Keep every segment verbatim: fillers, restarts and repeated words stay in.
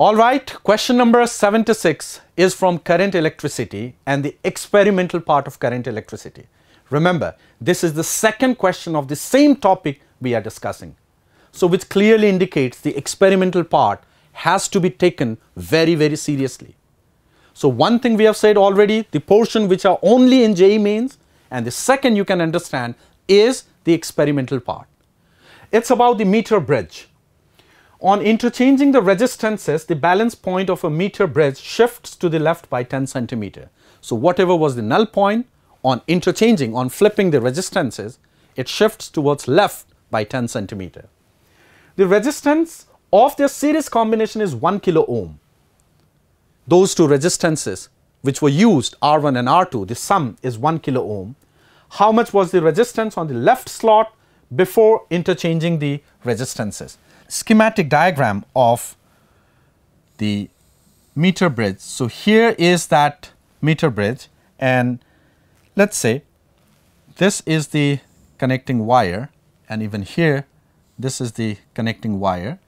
All right, question number seventy-six is from current electricity and the experimental part of current electricity. Remember, this is the second question of the same topic we are discussing. So, which clearly indicates the experimental part has to be taken very, very seriously. So, one thing we have said already, the portion which are only in J E E Mains, and the second you can understand is the experimental part. It's about the meter bridge. On interchanging the resistances, the balance point of a meter bridge shifts to the left by ten centimeters. So, whatever was the null point, on interchanging, on flipping the resistances, it shifts towards left by ten centimeters. The resistance of their series combination is one kilo ohm. Those two resistances which were used, R one and R two, the sum is one kilo ohm. How much was the resistance on the left slot before interchanging the resistances? Schematic diagram of the meter bridge. So, here is that meter bridge, and let's say this is the connecting wire, and even here this is the connecting wire,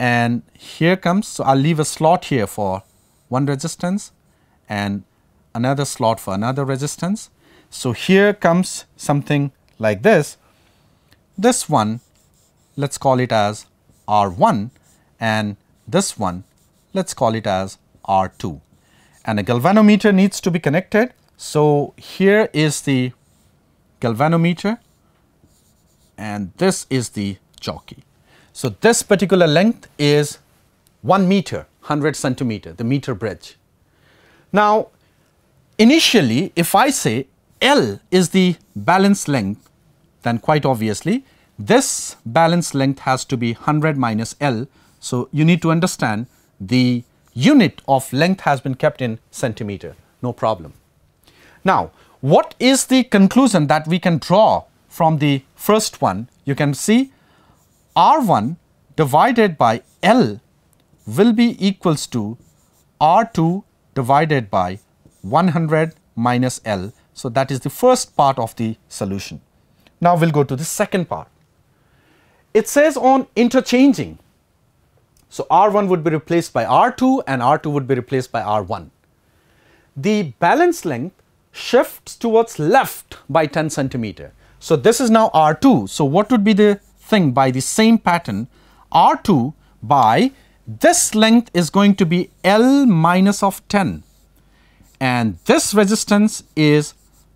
and here comes, so I'll leave a slot here for one resistance and another slot for another resistance. So, here comes something like this. This one, let's call it as R one, and this one, let's call it as R two. And a galvanometer needs to be connected. So, here is the galvanometer, and this is the jockey. So, this particular length is one meter, one hundred centimeters, the meter bridge. Now, initially, if I say L is the balance length, then quite obviously, this balance length has to be one hundred minus L. So, you need to understand the unit of length has been kept in centimeter, no problem. Now, what is the conclusion that we can draw from the first one? You can see R one divided by L will be equals to R two divided by one hundred minus L. So, that is the first part of the solution. Now, we'll go to the second part. It says on interchanging. So, R one would be replaced by R two and R two would be replaced by R one. The balance length shifts towards left by ten centimeters. So, this is now R two. So, what would be the thing by the same pattern? R two by this length is going to be L minus of ten, and this resistance is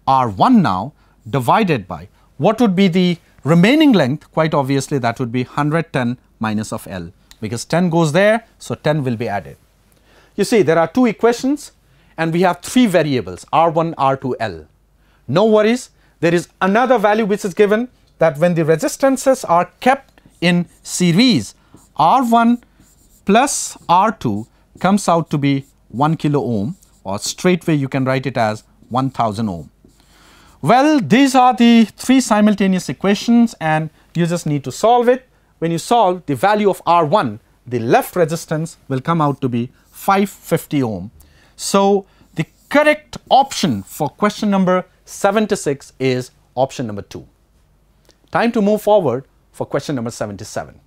R one now divided by what would be the remaining length? Quite obviously, that would be one hundred ten minus of L, because ten goes there, so ten will be added. You see, there are two equations and we have three variables, R one, R two, L. No worries, there is another value which is given, that when the resistances are kept in series, R one plus R two comes out to be one kilo ohm, or straightway you can write it as one thousand ohm. Well, these are the three simultaneous equations and you just need to solve it. When you solve the value of R one, the left resistance will come out to be five hundred fifty ohm. So, the correct option for question number seventy-six is option number two. Time to move forward for question number seventy-seven.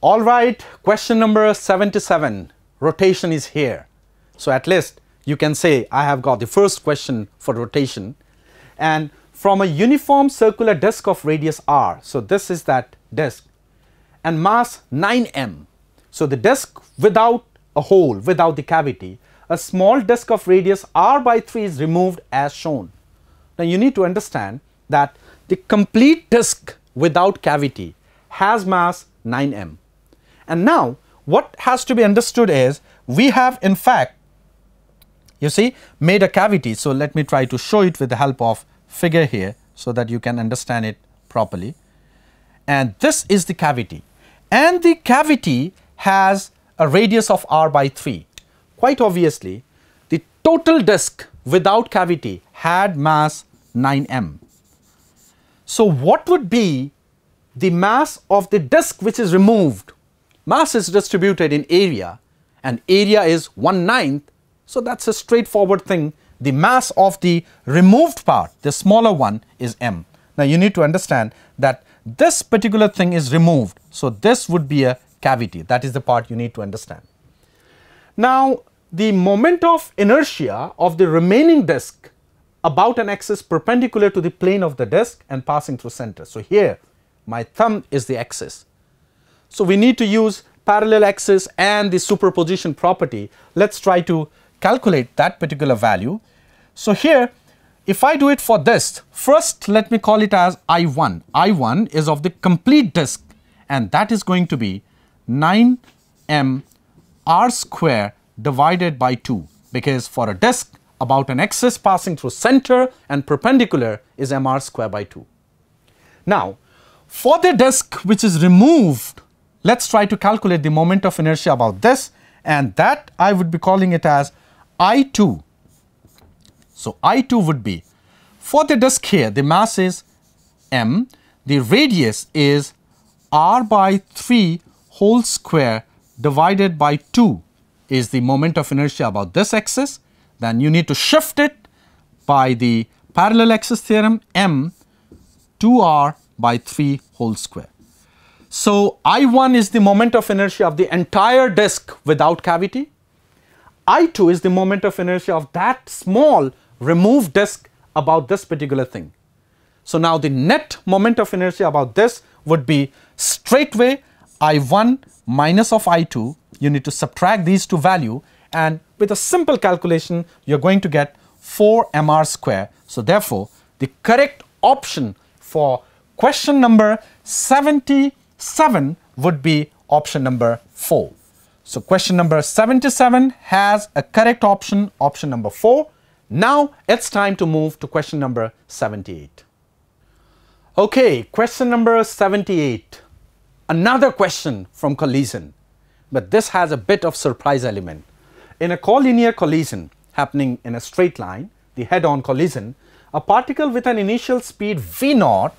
All right, question number seventy-seven, rotation is here. So, at least you can say I have got the first question for rotation. And from a uniform circular disk of radius R, so this is that disk, and mass nine M. So, the disk without a hole, without the cavity, a small disk of radius R by three is removed as shown. Now, you need to understand that the complete disk without cavity has mass nine M. And now, what has to be understood is, we have in fact, you see, made a cavity. So, let me try to show it with the help of figure here, so that you can understand it properly. And this is the cavity. And the cavity has a radius of R by three. Quite obviously, the total disk without cavity had mass nine M. So, what would be the mass of the disk which is removed? Mass is distributed in area, and area is one ninth. So, that's a straightforward thing. The mass of the removed part, the smaller one, is M. Now, you need to understand that this particular thing is removed. So, this would be a cavity. That is the part you need to understand. Now, the moment of inertia of the remaining disk about an axis perpendicular to the plane of the disk and passing through center. So here my thumb is the axis. So we need to use parallel axis and the superposition property. Let's try to calculate that particular value. So here, if I do it for this, first let me call it as I one. I one is of the complete disk, and that is going to be nine m r square divided by two, because for a disk about an axis passing through center and perpendicular is m r square by two. Now, for the disk which is removed, let's try to calculate the moment of inertia about this, and that I would be calling it as I two. So I two would be, for the disk here, the mass is m, the radius is r by three whole square divided by two is the moment of inertia about this axis. Then you need to shift it by the parallel axis theorem, m two r by three whole square. So I one is the moment of inertia of the entire disk without cavity. I two is the moment of inertia of that small removed disk about this particular thing. So now the net moment of inertia about this would be straightway I one minus of I two. You need to subtract these two values, and with a simple calculation you're going to get four m r square. So therefore the correct option for question number seventy-seven would be option number four. So question number seventy-seven has a correct option, option number four. Now it's time to move to question number seventy-eight. Okay, question number seventy-eight. Another question from collision, but this has a bit of surprise element. In a collinear collision happening in a straight line, the head-on collision, a particle with an initial speed v naught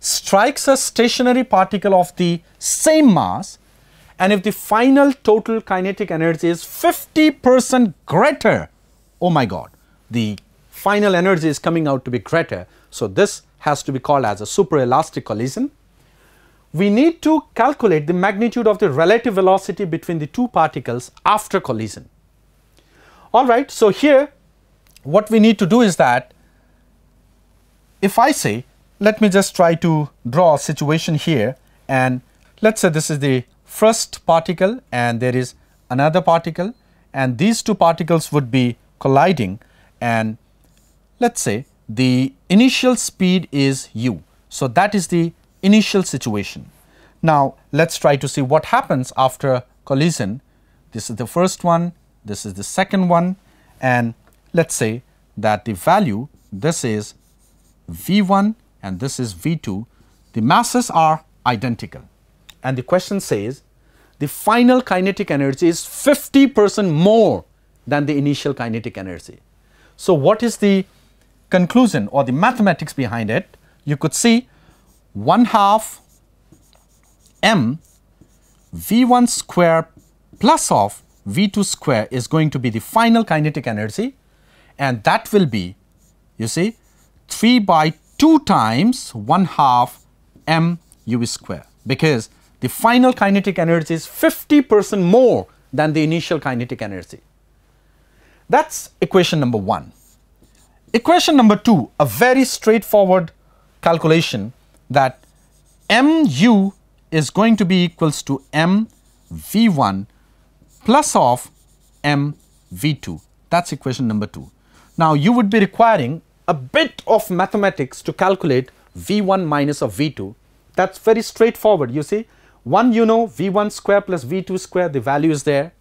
strikes a stationary particle of the same mass, and if the final total kinetic energy is fifty percent greater, oh my god, the final energy is coming out to be greater, so this has to be called as a superelastic collision. We need to calculate the magnitude of the relative velocity between the two particles after collision. Alright, so here what we need to do is that, if I say, let me just try to draw a situation here, and let's say this is the first particle and there is another particle, and these two particles would be colliding, and let's say the initial speed is u. So that is the initial situation. Now let's try to see what happens after collision. This is the first one, this is the second one, and let's say that the value, this is v one and this is v two, the masses are identical, and the question says the final kinetic energy is fifty percent more than the initial kinetic energy. So what is the conclusion or the mathematics behind it? You could see one half m v one square plus of v two square is going to be the final kinetic energy, and that will be, you see, three by two times one half m u square, because the final kinetic energy is fifty percent more than the initial kinetic energy. That's equation number one. Equation number two, a very straightforward calculation that mu is going to be equals to m v one plus of m v two. That's equation number two. Now you would be requiring a bit of mathematics to calculate v one minus of v two. That's very straightforward. You see, one, you know, v one square plus v two square, the value is there.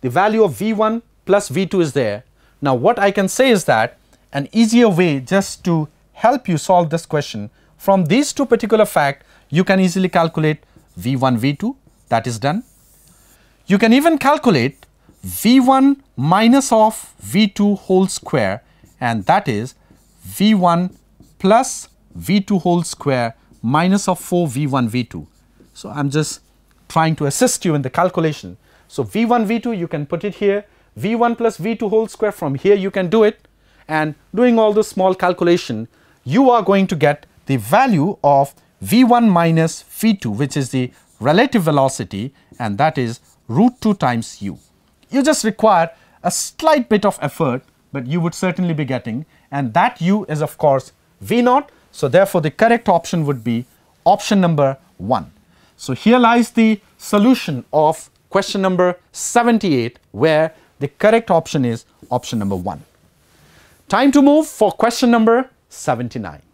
The value of v one plus v two is there. Now what I can say is that an easier way just to help you solve this question, from these two particular facts you can easily calculate v one, v two. That is done. You can even calculate v one minus of v two whole square, and that is v one plus v two whole square minus of four v one v two. So I'm just trying to assist you in the calculation. So v one v two you can put it here, v one plus v two whole square, from here you can do it, and doing all this small calculation you are going to get the value of v one minus v two, which is the relative velocity, and that is root two times u. You just require a slight bit of effort, but you would certainly be getting, and that U is of course V naught. So therefore the correct option would be option number one. So here lies the solution of question number seventy-eight, where the correct option is option number one. Time to move for question number seventy-nine.